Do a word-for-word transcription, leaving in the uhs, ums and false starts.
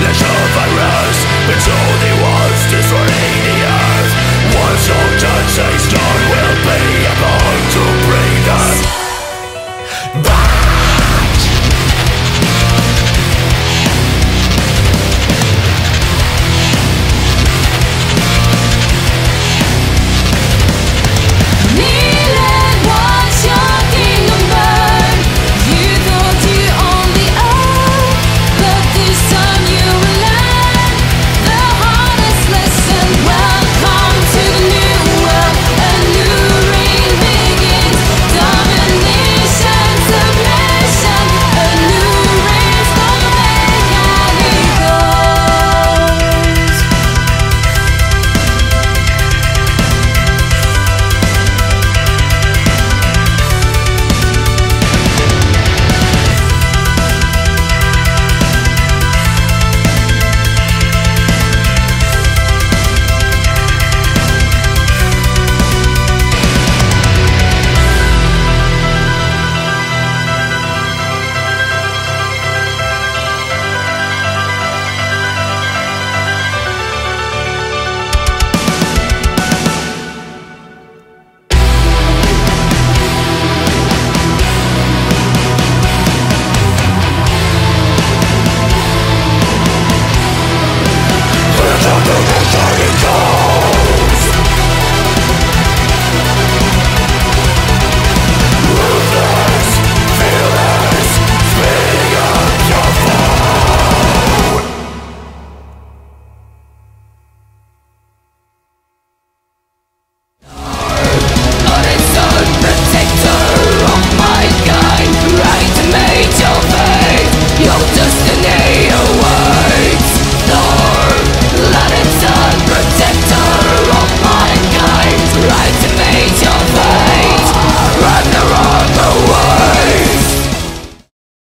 le jour.